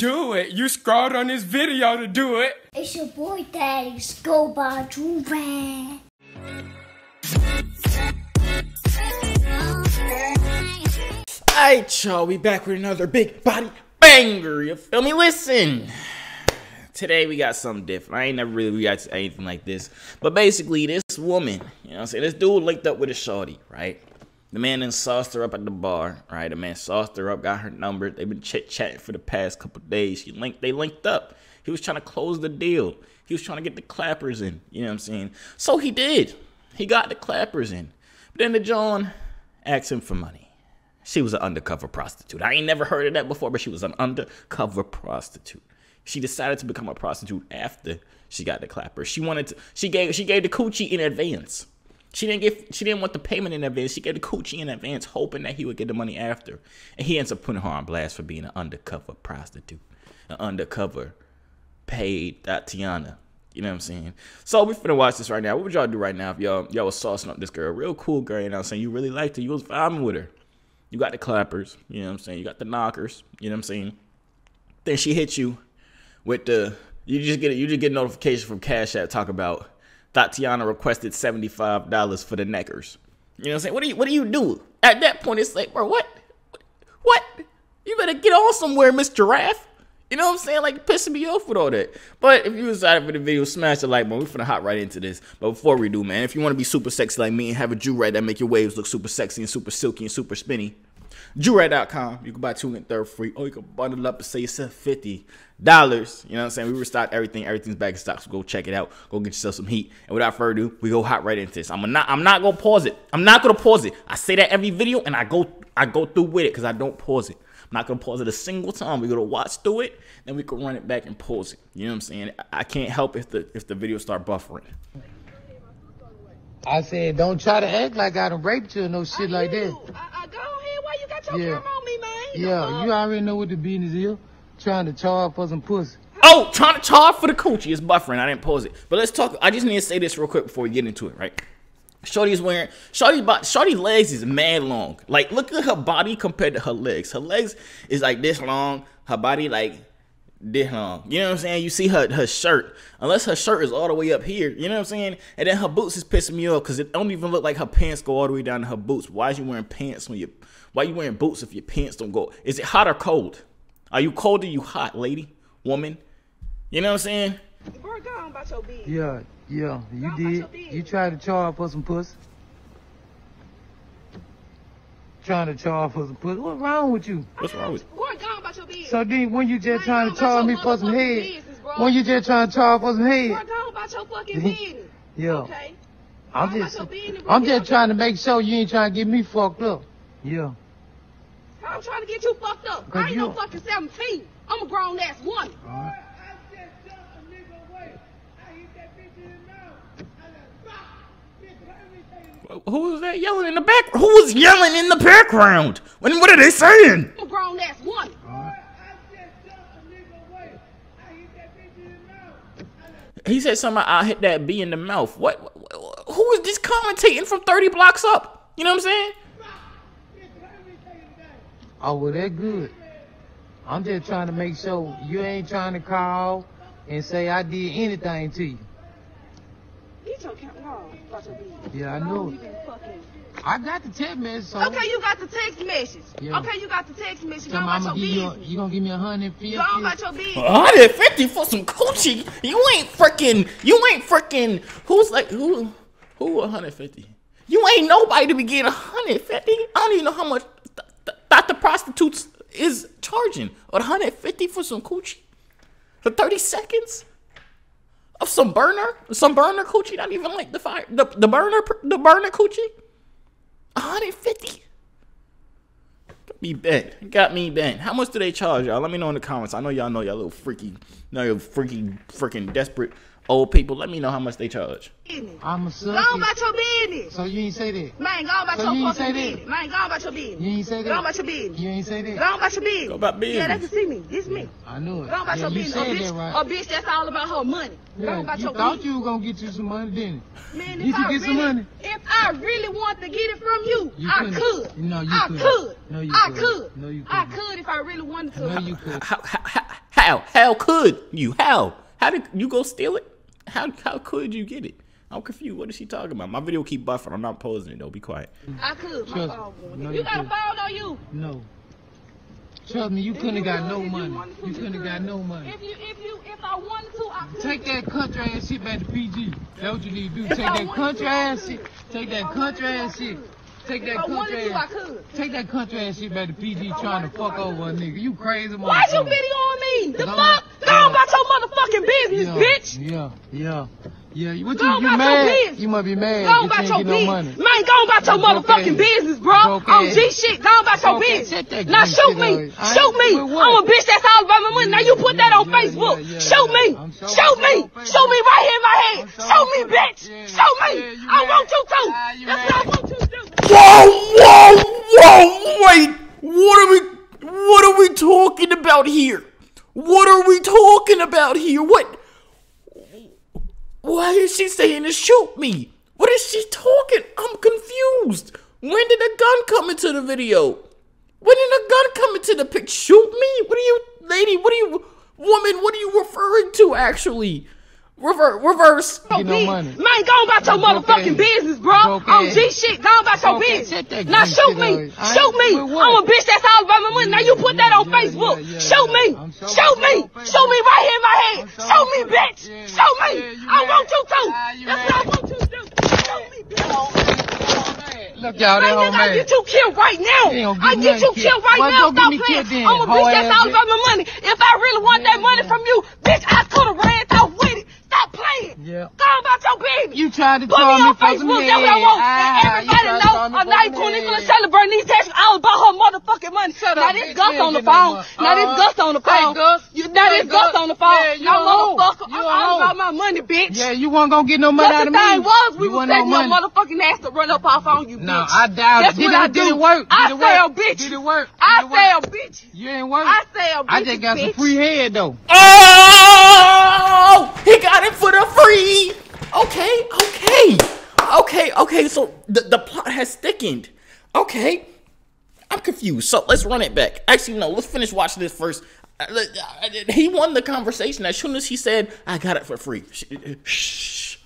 Do it. You scrawled on this video to do it. It's your boy, Daddy Scobar Joorags. Alright, y'all, we back with another big body banger. You feel me? Listen. Today we got something different. I ain't never really got anything like this. But basically, this woman, you know what I'm saying? This dude linked up with a shorty, right? The man then sauced her up at the bar, right? The man sauced her up, got her number. They've been chit-chatting for the past couple days. They linked up. He was trying to close the deal. He was trying to get the clappers in, you know what I'm saying? So he did. He got the clappers in. But then the John asked him for money. She was an undercover prostitute. I ain't never heard of that before, but she was an undercover prostitute. She decided to become a prostitute after she got the clapper. She wanted to, she gave the coochie in advance. She didn't want the payment in advance. She gave the coochie in advance, hoping that he would get the money after. And he ends up putting her on blast for being an undercover prostitute, an undercover paid Tatiana. You know what I'm saying? So we finna watch this right now. What would y'all do right now if y'all was saucing up this girl? Real cool girl, you know what I'm saying? You really liked her. You was vibing with her. You got the clappers, you know what I'm saying? You got the knockers, you know what I'm saying? Then she hit you with the, you just get a notification from Cash App talk about Tatiana requested $75 for the neckers. You know what I'm saying? What do you do? At that point, it's like, bro, what? You better get on somewhere, Miss Giraffe. You know what I'm saying? Like, pissing me off with all that. But if you was excited for the video, smash the like button. We're finna hop right into this. But before we do, man, if you want to be super sexy like me and have a Joorag that make your waves look super sexy and super silky and super spinny, Joorag.com. You can buy 2 and 3 free, or you can bundle up and save yourself $50. You know what I'm saying? We restocked everything. Everything's back in stock. So go check it out. Go get yourself some heat. And without further ado, we go hop right into this. I'm not gonna pause it. I'm not gonna pause it. I say that every video, and I go through with it because I don't pause it. I'm not gonna pause it a single time. We're gonna watch through it, then we can run it back and pause it. You know what I'm saying? I can't help if the video start buffering. I said, don't try to act like I done raped you or no shit like that. Go ahead, why you got your camera on me, man? Yeah, you already know what the business is. Trying to charge for some pussy. Oh, trying to charge for the coochie. It's buffering. I didn't pause it. But let's talk. I just need to say this real quick before we get into it, right? Shorty's legs is mad long. Like, look at her body compared to her legs. Her legs is like this long. Her body like this long. You know what I'm saying? You see her shirt. Unless her shirt is all the way up here. You know what I'm saying? And then her boots is pissing me off because it don't even look like her pants go all the way down to her boots. Why is you wearing pants when you? Why you wearing boots if your pants don't go? Is it hot or cold? Are you cold or you hot, lady, woman? You know what I'm saying? Girl, go on about your bed. Yeah. Yeah, you did. You tried to charge for some pussy. Trying to charge for some pussy. What's wrong with you? What's wrong with you? Boy, go about your business. So then, when you just trying to charge me for some head, when you just trying to charge for some head. Boy, go about your fucking business. Yeah. Okay. I'm just trying to make sure you ain't trying to get me fucked up. Yeah. I'm trying to get you fucked up. I ain't no fucking 17. I'm a grown ass woman. Who was that yelling in the background? Who was yelling in the background? What are they saying? I'm a grown ass woman. He said something. I hit that B in the mouth. What? Who was this commentating from 30 blocks up? You know what I'm saying? Oh, well, that good. I'm just trying to make sure you ain't trying to call and say I did anything to you. Yeah, I know. I got the text message. So. Okay, you got the text message. Yeah. Okay, you got the text message. Go about your business. You gonna give me 150? Go about your business. 150 for some coochie? You ain't freaking. Who 150? You ain't nobody to be getting 150. I don't even know how much that the prostitutes is charging. 150 for some coochie for 30 seconds. Of some burner coochie, not even like the fire, the burner coochie, 150. Got me bent. How much do they charge, y'all? Let me know in the comments. I know y'all know y'all little freaky, now you freaking desperate old people. Let me know how much they charge. I'm a sucker. Go about your business. So you ain't say that. Man, go about your fucking business. Man, go about your business. You ain't say that. Go about your business. You ain't say that. Go about your business. Go about business. Yeah, they can see me. This me. I knew it. Go about your business. A bitch that's all about her money. Yeah, go about your business. You thought you were gonna get you some money, didn't you? Man, you could get some money. If I really wanted to get it from you, I could. No, you could. I could. No, you could. I could if I really wanted to. No, you could. How could you? How? How did you go steal it? How could you get it? I'm confused. What is she talking about? My video keep buffering. I'm not posing it though. Be quiet. I could. My phone. No, you got a phone on you? No. Trust me, you couldn't have got no money. You couldn't have got no money. If I wanted to, I could. Take that country ass shit back to PG. That's what you need to do. Take that country ass shit. Take that country ass shit. Take that country ass shit. Take that country ass shit back to PG trying to fuck over a nigga. You crazy motherfucker. Why's your video on me? The fuck? Go about your motherfucking business, bitch. Yeah. What you mad? You must be mad. Go about your business. Man, go about your motherfucking business, bro. On G shit, go about your business. Now shoot me. Shoot me. I'm a bitch that's all about my money. Now you put that on Facebook. Shoot me. Shoot me. Shoot me right here in my head. Shoot me, bitch. Shoot me. I want you to. That's what I want you to do. Whoa. Wait. What are we talking about here? What are we talking about here? What? Why is she saying to shoot me? What is she talking? I'm confused. When did a gun come into the video? When did a gun come into the picture? Shoot me? What are you, lady? What are you, woman? What are you referring to, actually? Reverse. No money. Man, go about your motherfucking business, bro. On G shit, go about your business. Now shoot me. Shoot me. I'm a bitch that's all about my money. Now you put that on Facebook. Shoot me. Shoot me. Shoot me right here in my head. Shoot me, bitch. Shoot me. I want you to. That's what I want you to do. Shoot me, bitch. Look, y'all, that whole man. I get you killed right now. I get you killed right now. Stop playing. I'm a bitch that's all about my money. If I really want that money from you, bitch, I could have ran out with it. Stop playing. Yeah. Go about your baby. You tried to put me on Facebook. That's what I want. Everybody knows a night to Nicola celebrating these tests all about her motherfucking money. Now this Gus on the phone. Now this Gus on the phone. Now this Gus on the phone. No motherfucker. I'm all about my money, bitch. Yeah, you weren't gonna get no money out of me. The thing was, we was setting your motherfucking ass to run up off on you, bitch. No, I doubt it. That's what I do. Did it work? I sell bitch. Did it work? I sell bitch. You ain't work. I sell bitch. I just got some free head though. Oh, he got it for the free. Okay, so the plot has thickened. Okay, I'm confused, so let's run it back. Actually, no, let's finish watching this first. He won the conversation as soon as he said, I got it for free. Shh.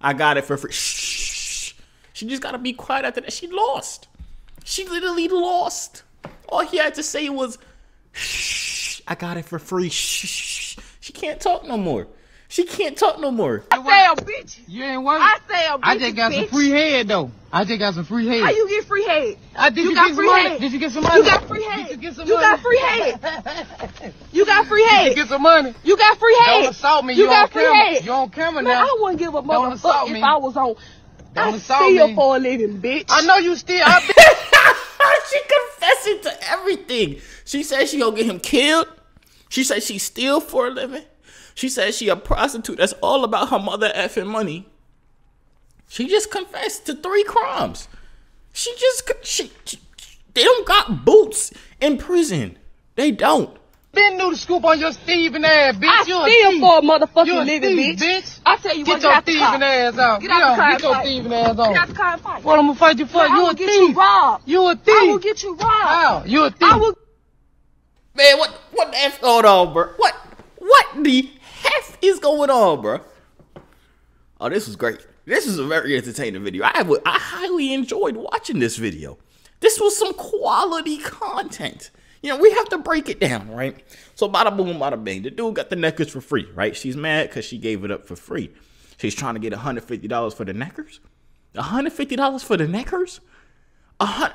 I got it for free. Shh. She just gotta be quiet after that. She lost. She literally lost. All he had to say was, shh, I got it for free. Shh. She can't talk no more. She can't talk no more. I sell bitch. You ain't working. I sell bitch. I just got some free head though. I just got some free head. How you get free head? You got free head. Did you get some money? You got free head. Did you get some money? You got free head. You got free head. Did you get some money? You got free head. Don't assault me. You got free head. You on camera now. I wouldn't give a motherfucker if I was on. I steal for a living, bitch. I know you steal. She confessing to everything. She said she gonna get him killed. She said she steal for a living. She says she a prostitute. That's all about her mother effing money. She just confessed to 3 crimes. They don't got boots in prison. They don't. Been knew the scoop on your thieving ass, bitch. I steal for a motherfucking living, bitch. I tell you what, get your thieving ass out. Get out the car and fight. Get your thieving ass out. Get out the car and fight. What I'm gonna fight you for? You a thief. I will get you robbed. You a thief. I will get you robbed. How? You a thief. I will. Man, what the F going on, bro? What the heck is going on, bro? Oh, this was great. This is a very entertaining video. I highly enjoyed watching this video. This was some quality content. You know, we have to break it down, right? So bada boom, bada bang. The dude got the necklace for free, right? She's mad because she gave it up for free. She's trying to get $150 for the neckers. $150 for the neckers?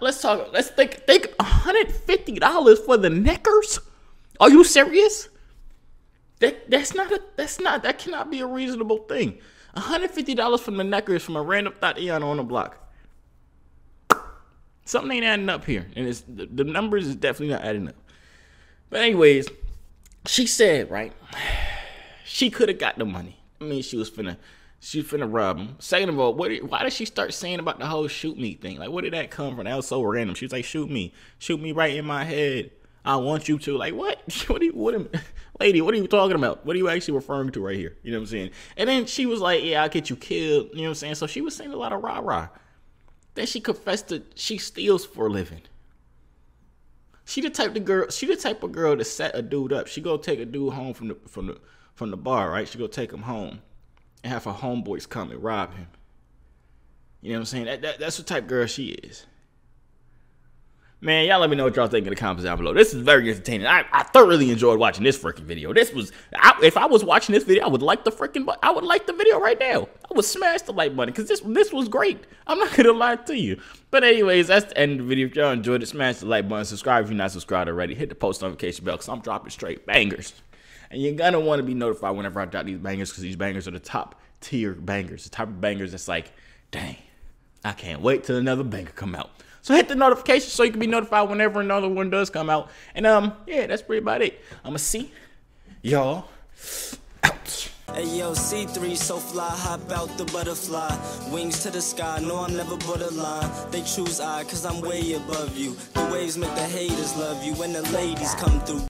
Let's think. $150 for the neckers? Are you serious? That cannot be a reasonable thing. $150 from the neckers from a random thought eon on the block. Something ain't adding up here, and it's the numbers is definitely not adding up. But anyways, she said, right, she could have got the money. I mean, she was finna rob him. Second of all, why did she start saying about the whole shoot me thing? Like, where did that come from? That was so random. She was like, shoot me right in my head. I want you to, like, what? Lady, what are you talking about? What are you actually referring to right here? You know what I'm saying? And then she was like, yeah, I'll get you killed. You know what I'm saying? So she was saying a lot of rah-rah. Then she confessed that she steals for a living. She the type of girl to set a dude up. She go take a dude home from the bar, right? She go take him home and have her homeboys come and rob him. You know what I'm saying? That's the type of girl she is. Man, y'all let me know what y'all think in the comments down below. This is very entertaining. I thoroughly enjoyed watching this freaking video. This was, if I was watching this video, I would like the freaking, I would like the video right now. I would smash the like button because this was great. I'm not going to lie to you. But anyways, that's the end of the video. If y'all enjoyed it, smash the like button. Subscribe if you're not subscribed already. Hit the post notification bell because I'm dropping straight bangers. And you're going to want to be notified whenever I drop these bangers because these bangers are the top tier bangers. The type of bangers that's like, dang, I can't wait till another banger come out. So hit the notification so you can be notified whenever another one does come out. And yeah, that's pretty about it. I'ma see y'all out. Hey yo, C3 so fly, hop out the butterfly, wings to the sky, no I'm never borderline, they choose I cause I'm way above you, the waves make the haters love you when the ladies come through.